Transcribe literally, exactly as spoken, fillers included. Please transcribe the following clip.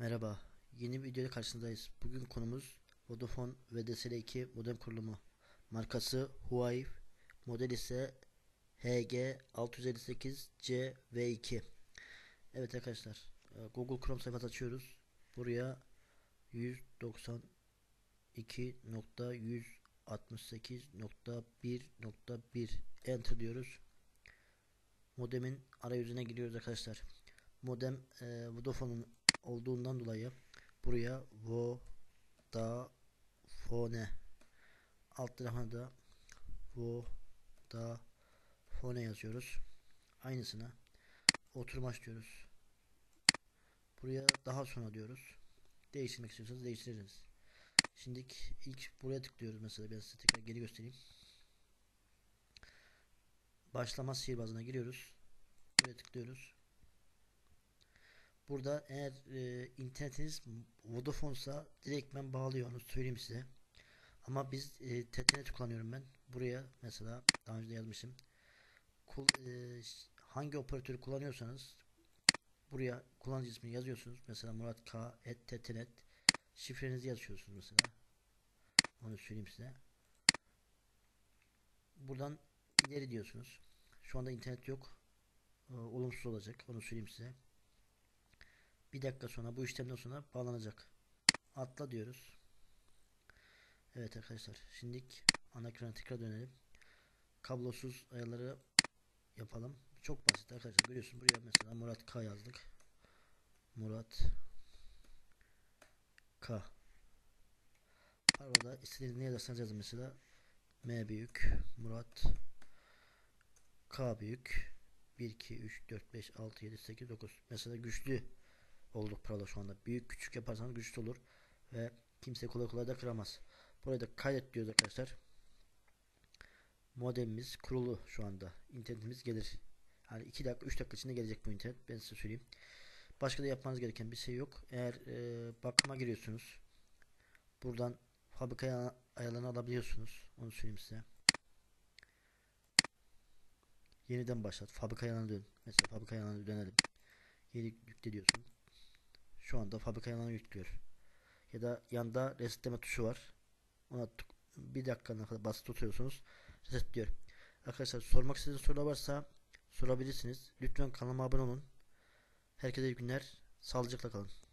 Merhaba, yeni bir videoda karşınızdayız. Bugün konumuz Vodafone V D S L iki modem kurulumu. Markası Huawei, model ise H G altı yüz elli sekiz C V iki. Evet arkadaşlar, Google Chrome sayfası açıyoruz. Buraya yüz doksan iki nokta yüz altmış sekiz nokta bir nokta bir enter diyoruz. Modemin arayüzüne giriyoruz arkadaşlar. Modem e, Vodafone'un olduğundan dolayı buraya Vodafone, alt tarafına da Vodafone yazıyoruz. Aynısına oturmaç diyoruz. Buraya daha sonra diyoruz. Değiştirmek istiyorsanız değiştiririz. Şimdi ilk buraya tıklıyoruz mesela. Ben size tekrar geri göstereyim. Başlama sihirbazına giriyoruz. Buraya tıklıyoruz. Burada eğer e, internetiniz Vodafone'sa direktmen bağlıyor, onu söyleyeyim size. Ama biz e, Tetanet kullanıyorum ben. Buraya mesela daha önce de yazmışım. Kul, e, hangi operatörü kullanıyorsanız buraya kullanıcı ismini yazıyorsunuz. Mesela MuratK et Tetanet. Şifrenizi yazıyorsunuz mesela. Onu söyleyeyim size. Buradan ileri diyorsunuz. Şu anda internet yok. E, olumsuz olacak. Onu söyleyeyim size. Bir dakika sonra, bu işlemden sonra bağlanacak. Atla diyoruz. Evet arkadaşlar, şimdi ana ekrana tekrar dönelim. Kablosuz ayarları yapalım. Çok basit arkadaşlar. Görüyorsun, buraya mesela MuratK yazdık. MuratK. Arada istediğiniz ne yazarsanız yazın. Mesela M büyük, Murat K büyük, bir iki üç dört beş altı yedi sekiz dokuz. Mesela güçlü olduk parada şu anda. Büyük küçük yaparsanız güçlü olur ve kimse kolay kolay da kıramaz. Buraya da kaydet diyoruz arkadaşlar. Modemimiz kurulu şu anda. İnternetimiz gelir. Yani iki dakika üç dakika içinde gelecek bu internet. Ben size söyleyeyim. Başka da yapmanız gereken bir şey yok. Eğer e, bakıma giriyorsunuz. Buradan fabrika ayarlarını alabiliyorsunuz. Onu söyleyeyim size. Yeniden başlat. Fabrika ayarlarına dön. Mesela fabrika ayarlarına dönelim. Yeni yükle diyorsun. Şu anda fabrika ayarlarını yüklüyor. Ya da yanda resetleme tuşu var. Ona bir dakikana kadar basılı tutuyorsunuz. Resetliyor. Arkadaşlar, sormak istediğiniz sorular varsa sorabilirsiniz. Lütfen kanalıma abone olun. Herkese iyi günler. Sağlıcakla kalın.